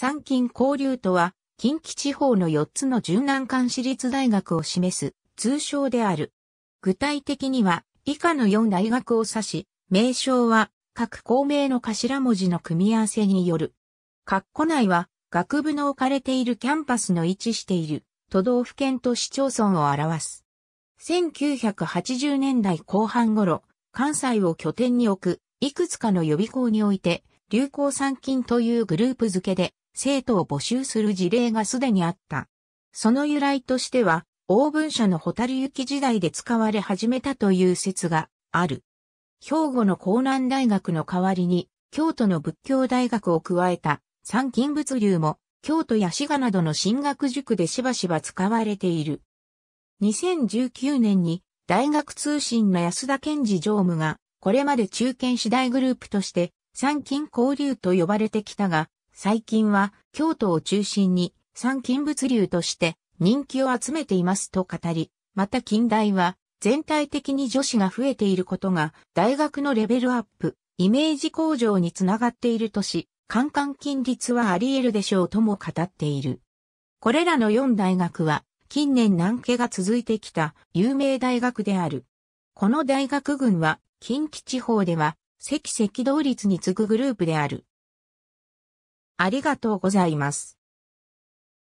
三近交流とは、近畿地方の4つの順南管私立大学を示す通称である。具体的には、以下の4大学を指し、名称は各校名の頭文字の組み合わせによる。括弧内は、学部の置かれているキャンパスの位置している都道府県と市町村を表す。1980年代後半頃、関西を拠点に置く、いくつかの予備校において、流行三近というグループ付けで、生徒を募集する事例がすでにあった。その由来としては、王文社の蛍行時代で使われ始めたという説がある。兵庫の江南大学の代わりに、京都の仏教大学を加えた三近物流も、京都や滋賀などの進学塾でしばしば使われている。2019年に、大学通信の安田健次常務が、これまで中堅私大グループとして、三近交流と呼ばれてきたが、最近は、京都を中心に、三近物流として、人気を集めていますと語り、また近大は全体的に女子が増えていることが大学のレベルアップ、イメージ向上につながっているとし、官間近立はあり得るでしょうとも語っている。これらの4大学は近年難気が続いてきた有名大学である。この大学群は近畿地方では関同立に次ぐグループである。ありがとうございます。